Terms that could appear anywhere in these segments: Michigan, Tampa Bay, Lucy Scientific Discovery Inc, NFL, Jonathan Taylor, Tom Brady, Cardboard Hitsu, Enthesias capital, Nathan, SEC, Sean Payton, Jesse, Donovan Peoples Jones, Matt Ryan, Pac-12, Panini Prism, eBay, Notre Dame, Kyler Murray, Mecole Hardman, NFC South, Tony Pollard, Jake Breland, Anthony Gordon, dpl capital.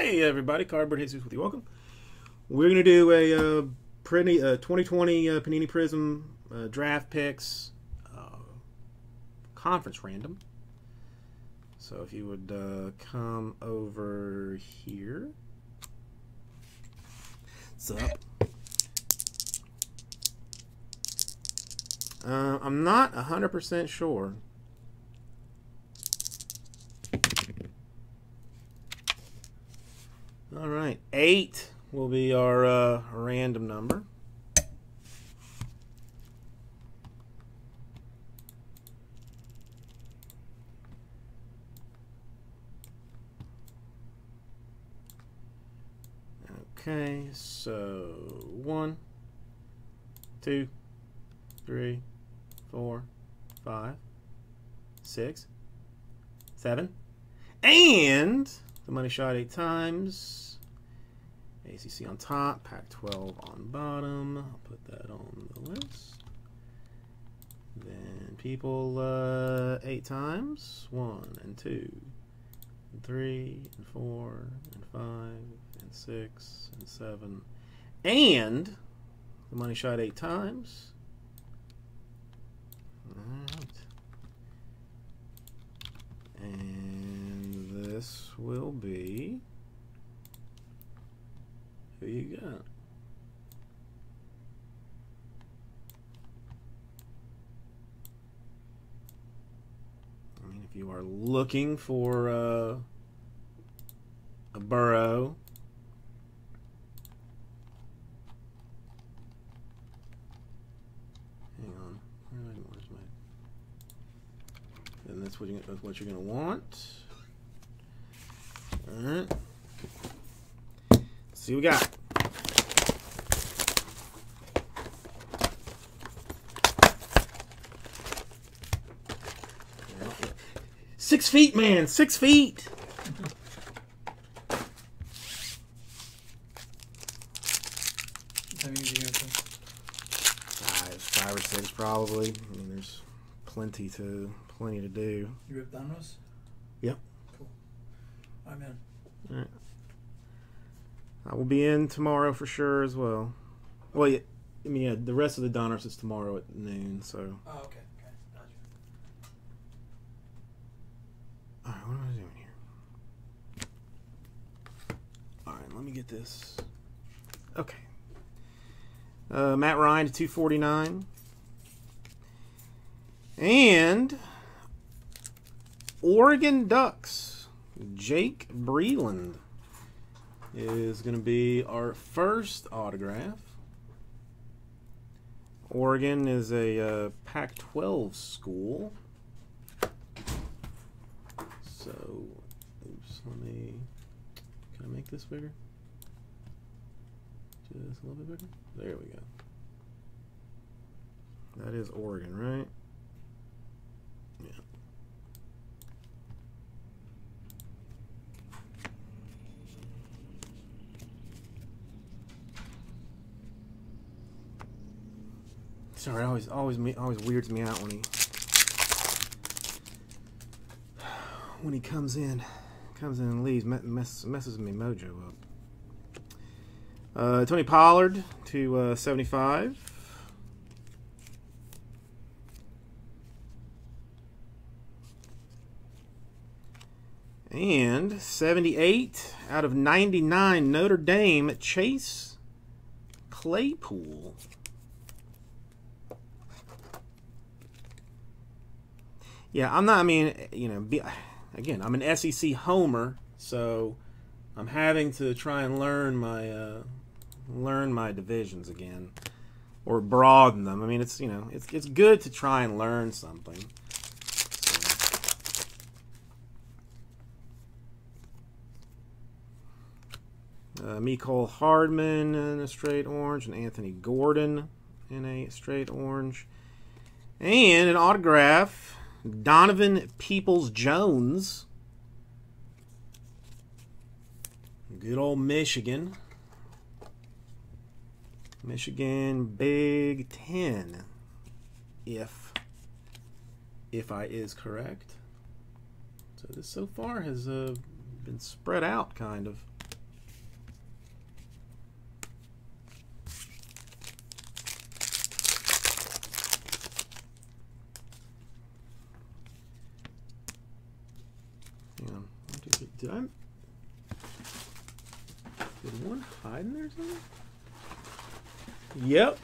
Hey everybody, Cardboard Hitsu with you. Welcome. We're gonna do a 2020 Panini Prism draft picks conference random. So if you would come over here, what's up? I'm not 100% sure. All right, 8 will be our random number. Okay, so 1, 2, 3, 4, 5, 6, 7, and the money shot 8 times. ACC on top, Pac-12 on bottom. I'll put that on the list. Then people 8 times. 1 and 2 and 3 and 4 and 5 and 6 and 7. And the money shot 8 times. Alright. And this will be. Who you got? I mean, if you are looking for a burrow, hang on. Where's my? Then that's what you're gonna want. All right. See what we got. Okay. 6 feet, man. 6 feet. How many do you have? 5 or 6, probably. I mean, there's plenty to do. You ripped Domino's? Yep. Cool. I'm in. All right. I will be in tomorrow for sure as well. Well, yeah, I mean, yeah, the rest of the Donners is tomorrow at noon, so. Oh, okay. Gotcha. All right, what am I doing here? All right, let me get this. Okay. Matt Ryan to 249. And Oregon Ducks, Jake Breland. Is going to be our first autograph. Oregon is a Pac-12 school. So, oops, let me, can I make this bigger? Just a little bit bigger? There we go. That is Oregon, right? Yeah. Sorry, always weirds me out when he comes in and leaves, messes me mojo up. Tony Pollard to 75. And 78 out of 99, Notre Dame, Chase Claypool. Yeah, I'm not, I mean, you know, again, I'm an SEC homer, so I'm having to try and learn my divisions again, or broaden them. I mean, it's, you know, it's good to try and learn something. So. Mecole Hardman in a straight orange, and Anthony Gordon in a straight orange, and an autograph. Donovan Peoples Jones. Good old Michigan. Michigan Big Ten. If I is correct. So this so far has been spread out kind of. Did one hide in there or something? Yep.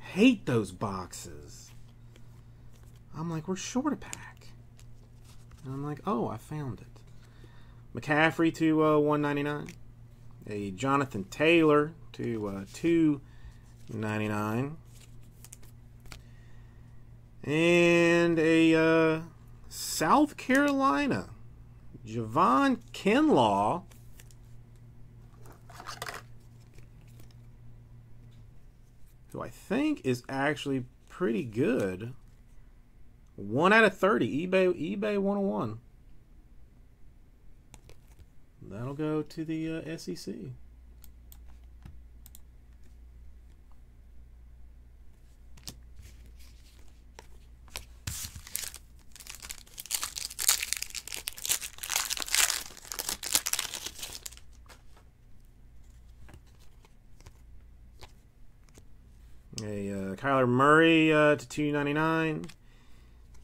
Hate those boxes. I'm like, we're short a pack. And I'm like, oh, I found it. McCaffrey to 199. A Jonathan Taylor to 299. And a South Carolina Javon Kinlaw who I think is actually pretty good. 1/30 eBay 101. That'll go to the SEC. Kyler Murray to 299.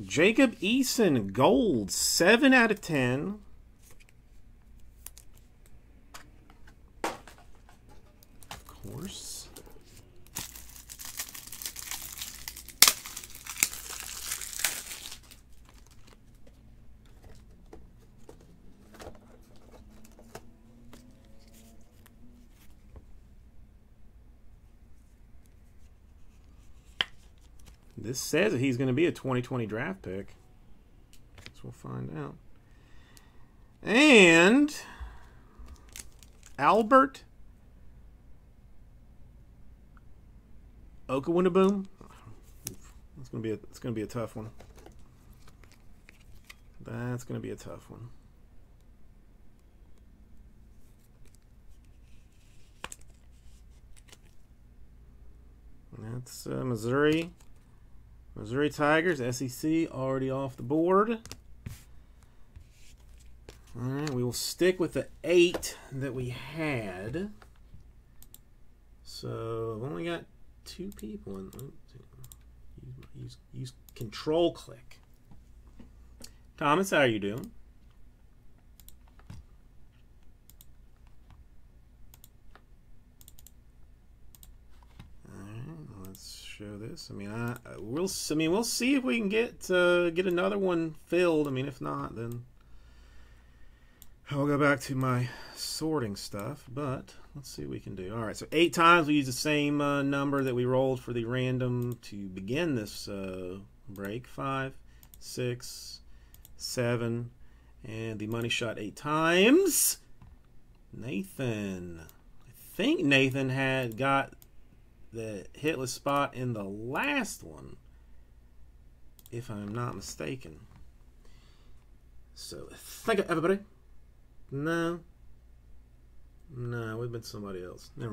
Jacob Eason gold 7/10. Of course. This says that he's going to be a 2020 draft pick. So we'll find out. And Albert Okawinnaboom. It's going to be a tough one. That's going to be a tough one. And that's Missouri. Missouri Tigers, SEC, already off the board. All right, we will stick with the 8 that we had. So I've only got 2 people in. Use control click. Thomas, how are you doing? Show this. I mean, we'll see if we can get another one filled. I mean, if not, then I'll go back to my sorting stuff. But let's see what we can do. All right, so 8 times we use the same number that we rolled for the random to begin this break. 5, 6, 7, and the money shot 8 times. Nathan, I think Nathan had got the hitless spot in the last one, if I'm not mistaken. So think of everybody. No, we've been somebody else. Never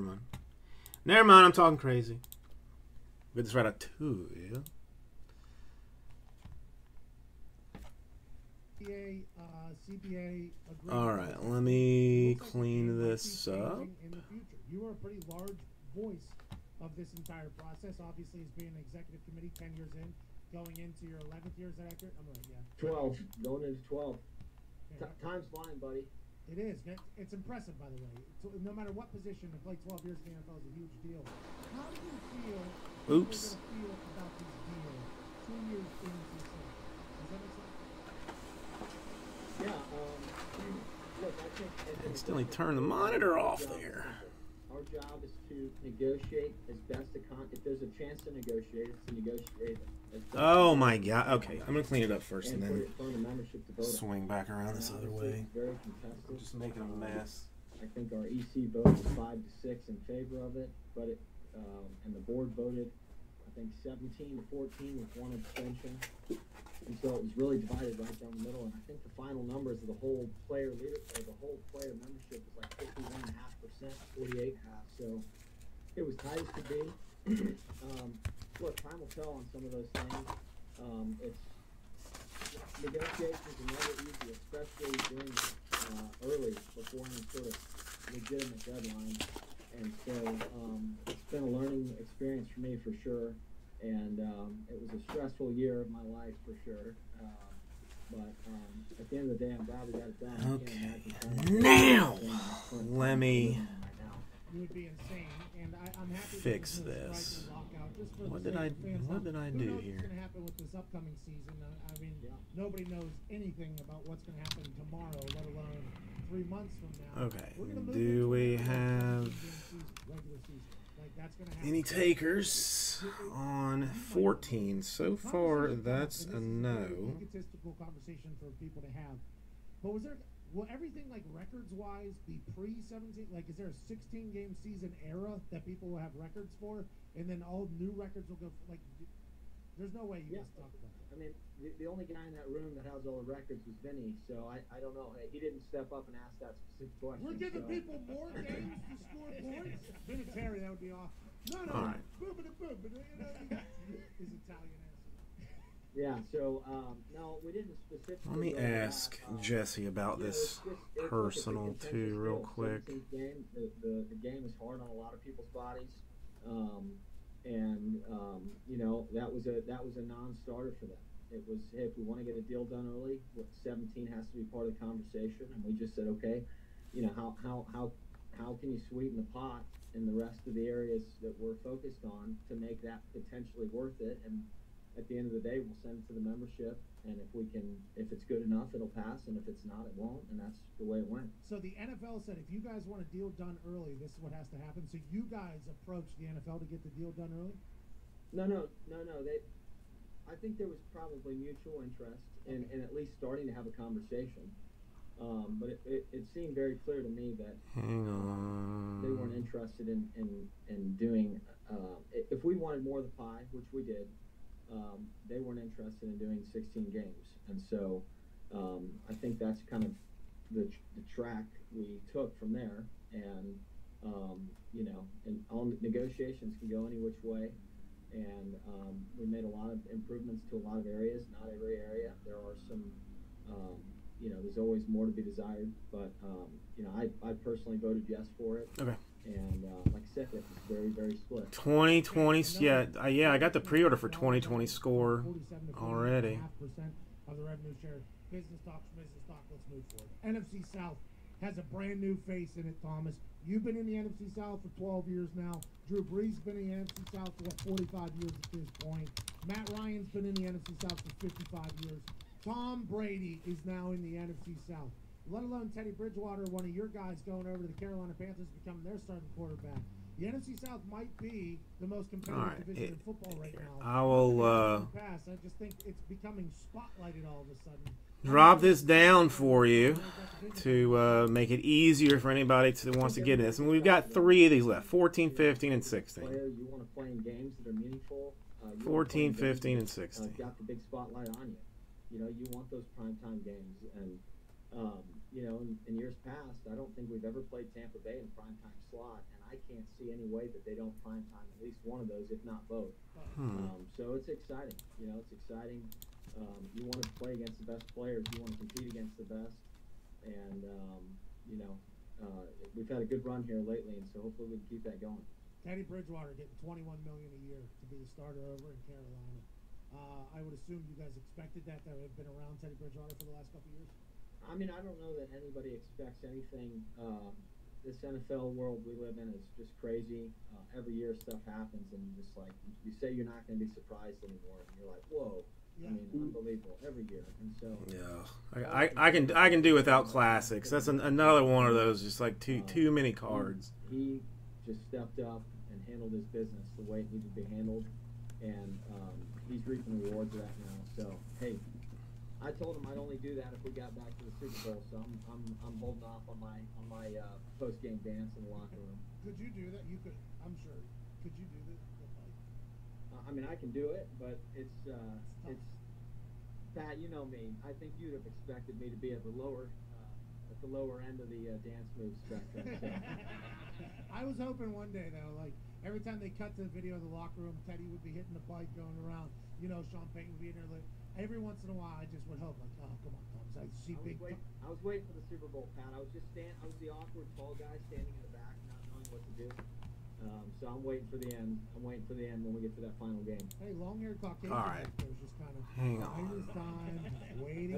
mind, I'm talking crazy. But it's right out too, yeah. CBA all right, let me clean this up. You are a pretty large voice of this entire process, obviously, as being an executive committee 10 years in, going into your 11th year, is that accurate? I'm like, yeah. 12, going into 12. Yeah. Time's flying, buddy. It is. It's impressive, by the way. So, no matter what position, to play 12 years in the NFL is a huge deal. How do you feel? Oops. How do you feel about this deal 2 years into the season? Does that make sense? Yeah. Look, I think I accidentally turned the monitor off there. Our job is to negotiate as best to if there's a chance to negotiate, it's to negotiate as best. Oh my God! Okay, I'm gonna clean it up first and then swing back around this other way. Very contested. Just making a mess. I think our EC voted 5-6 in favor of it, but it and the board voted, I think 17-14 with 1 abstention, and so it was really divided right down the middle. And I think the final numbers of the whole player leader, or the whole player membership, was like 51.5%, 48.5%. So it was tight as could be. Look, time will tell on some of those things. It's negotiations are never easy, especially during early before any sort of legitimate deadline. And so it's been a learning experience for me for sure. And it was a stressful year of my life for sure. But at the end of the day, I'm glad we got it done. Okay. Now, let me fix this. What did I do here? What's going to happen with this upcoming season? I mean, nobody knows anything about what's going to happen tomorrow, let alone 3 months from now. Okay. Do we have any takers on 14? So far, that's a no. It's a cool conversation for people to have. But was there? Will everything, like, records-wise be pre-17? Like, is there a 16-game season era that people will have records for, and then all new records will go, like, there's no way you just talk about it. I mean, the only guy in that room that has all the records was Vinny, so I don't know. He didn't step up and ask that specific question. We're giving people more games to score points? Vinny, that would be awesome. No, all right. He's Italian. Yeah, so, no, we didn't specifically... Let me ask Jesse about this personal, too, real quick. The game is hard on a lot of people's bodies, you know, that was a non-starter for them. It was, hey, if we want to get a deal done early, 17 has to be part of the conversation, and we just said, okay, you know, how can you sweeten the pot in the rest of the areas that we're focused on to make that potentially worth it, and... At the end of the day, we'll send it to the membership, and if it's good enough, it'll pass, and if it's not, it won't, and that's the way it went. So the NFL said, if you guys want a deal done early, this is what has to happen. So you guys approached the NFL to get the deal done early? No. I think there was probably mutual interest in at least starting to have a conversation. But it seemed very clear to me that they weren't interested in doing. If we wanted more of the pie, which we did. They weren't interested in doing 16 games, and so I think that's kind of the track we took from there. And you know, and all negotiations can go any which way. And we made a lot of improvements to a lot of areas. Not every area. There are some, you know, there's always more to be desired. But you know, I personally voted yes for it. Okay. And like I said, it's very, very split. 2020, yeah, I got the pre-order for 2020 score already. Of the revenue share. Business talk, let's move forward. NFC South has a brand new face in it, Thomas. You've been in the NFC South for 12 years now. Drew Brees has been in the NFC South for, what, 45 years at this point. Matt Ryan's been in the NFC South for 55 years. Tom Brady is now in the NFC South. Let alone Teddy Bridgewater, one of your guys going over to the Carolina Panthers, becoming their starting quarterback. The NFC South might be the most competitive division in football right now. I will. I just think it's becoming spotlighted all of a sudden. Drop this down for you to make it easier for anybody that wants to get in this. And we've got 3 of these left: 14, 15, and 16. 14, 15, and 16. Got the big spotlight on you. You know, you want those primetime games and. You know, in years past, I don't think we've ever played Tampa Bay in primetime slot, and I can't see any way that they don't primetime at least one of those, if not both. So it's exciting. You know, it's exciting. You want to play against the best players. You want to compete against the best. And, you know, we've had a good run here lately, and so hopefully we can keep that going. Teddy Bridgewater getting $21 million a year to be the starter over in Carolina. I would assume you guys expected that. That have been around Teddy Bridgewater for the last couple of years. I mean, I don't know that anybody expects anything. This NFL world we live in is just crazy. Every year stuff happens, and just like you say, you're not going to be surprised anymore. And you're like, whoa! Yeah. I mean, unbelievable every year. And so yeah, I can do without classics. That's another one of those, just like too many cards. He just stepped up and handled his business the way it needed to be handled, and he's reaping the rewards of that now. So hey. I told him I'd only do that if we got back to the Super Bowl, so I'm holding off on my post game dance in the locker room. Could you do that? You could, I'm sure. Could you do that? I mean, I can do it, but it's Pat. You know me. I think you'd have expected me to be at the lower end of the dance move spectrum. So. I was hoping one day though, like every time they cut to the video of the locker room, Teddy would be hitting the bike going around. You know, Sean Payton would be in there like. Every once in a while, I just would hope, like, oh, come on, Tom. I was waiting for the Super Bowl, Pat. I was the awkward tall guy standing in the back, not knowing what to do. So I'm waiting for the end. I'm waiting for the end when we get to that final game. Hey, long-haired Caucasian. All right. Just kind of hang on. Time, waiting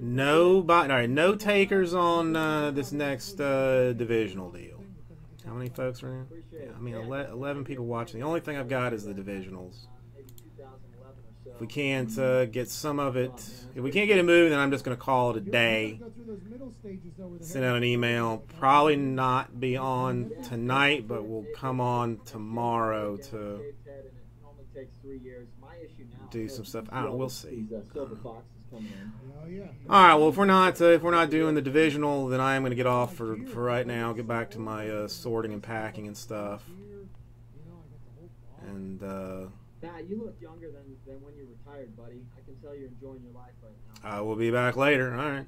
No takers on this next divisional deal. How many folks are in? Yeah, I mean, 11 people watching. The only thing I've got is the divisionals. If we can't get some of it, if we can't get it moving, then I'm just going to call it a day. Send out an email. Probably not be on tonight, but we'll come on tomorrow to do some stuff. I don't know. We'll see. All right. Well, if we're not doing the divisional, then I am going to get off for right now. Get back to my sorting and packing and stuff. And. Matt, you look younger than when you retired, buddy. I can tell you're enjoying your life right now. I will be back later. All right.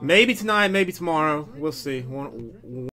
Maybe tonight, maybe tomorrow. We'll see.